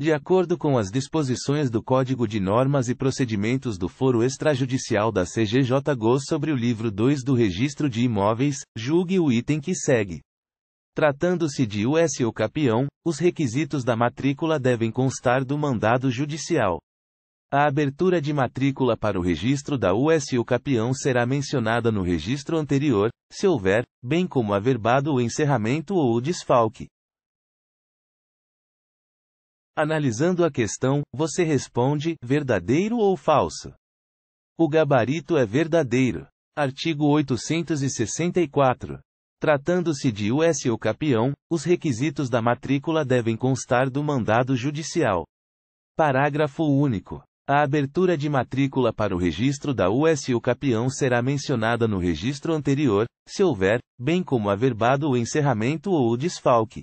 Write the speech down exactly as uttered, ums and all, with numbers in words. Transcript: De acordo com as disposições do Código de Normas e Procedimentos do Foro Extrajudicial da C G J G O sobre o livro dois do Registro de Imóveis, julgue o item que segue. Tratando-se de U S ou capião, os requisitos da matrícula devem constar do mandado judicial. A abertura de matrícula para o registro da U S ou capião será mencionada no registro anterior, se houver, bem como averbado o encerramento ou o desfalque. Analisando a questão, você responde, verdadeiro ou falso? O gabarito é verdadeiro. Artigo oitocentos e sessenta e quatro. Tratando-se de U S ou capião, os requisitos da matrícula devem constar do mandado judicial. Parágrafo único. A abertura de matrícula para o registro da U S ou capião será mencionada no registro anterior, se houver, bem como averbado o encerramento ou o desfalque.